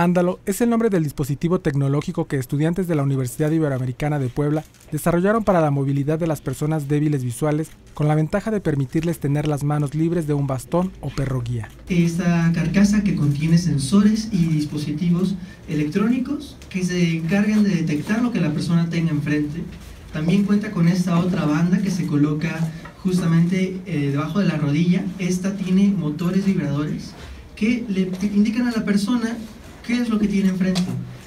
Ándalo es el nombre del dispositivo tecnológico que estudiantes de la Universidad Iberoamericana de Puebla desarrollaron para la movilidad de las personas débiles visuales, con la ventaja de permitirles tener las manos libres de un bastón o perro guía. Esta carcasa que contiene sensores y dispositivos electrónicos que se encargan de detectar lo que la persona tenga enfrente. También cuenta con esta otra banda que se coloca justamente debajo de la rodilla. Esta tiene motores vibradores que le indican a la persona ¿qué es lo que tiene enfrente?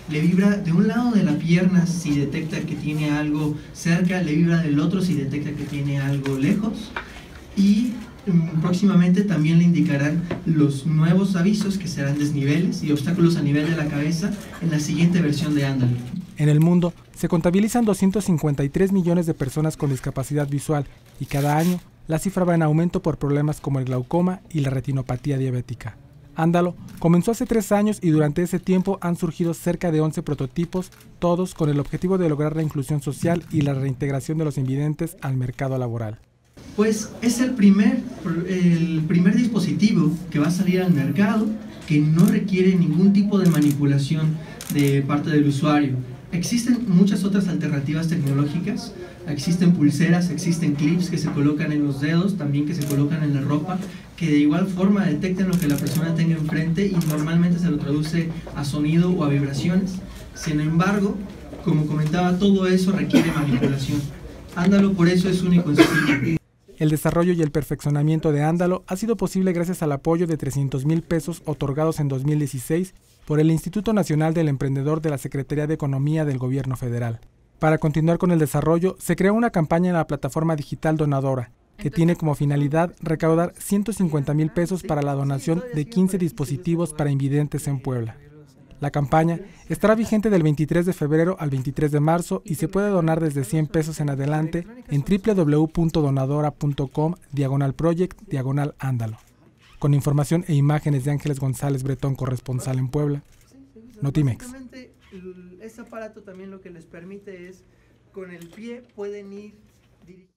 Le vibra de un lado de la pierna si detecta que tiene algo cerca, le vibra del otro si detecta que tiene algo lejos, y próximamente también le indicarán los nuevos avisos que serán desniveles y obstáculos a nivel de la cabeza en la siguiente versión de Ándalo. En el mundo se contabilizan 253 millones de personas con discapacidad visual y cada año la cifra va en aumento por problemas como el glaucoma y la retinopatía diabética. Ándalo comenzó hace 3 años y durante ese tiempo han surgido cerca de 11 prototipos, todos con el objetivo de lograr la inclusión social y la reintegración de los invidentes al mercado laboral. Pues es el primer dispositivo que va a salir al mercado que no requiere ningún tipo de manipulación de parte del usuario. Existen muchas otras alternativas tecnológicas, existen pulseras, existen clips que se colocan en los dedos, también que se colocan en la ropa, que de igual forma detectan lo que la persona tenga enfrente y normalmente se lo traduce a sonido o a vibraciones. Sin embargo, como comentaba, todo eso requiere manipulación. Ándalo por eso es único en su tipo. El desarrollo y el perfeccionamiento de Ándalo ha sido posible gracias al apoyo de 300,000 pesos otorgados en 2016 por el Instituto Nacional del Emprendedor de la Secretaría de Economía del Gobierno Federal. Para continuar con el desarrollo, se creó una campaña en la plataforma digital Donadora, que tiene como finalidad recaudar 150,000 pesos para la donación de 15 dispositivos para invidentes en Puebla. La campaña estará vigente del 23 de febrero al 23 de marzo y se puede donar desde 100 pesos en adelante en www.donadora.com/project/Ándalo. Con información e imágenes de Ángeles González Bretón, corresponsal en Puebla, Notimex. Ese aparato también lo que les permite es, con el pie pueden ir dirigiendo.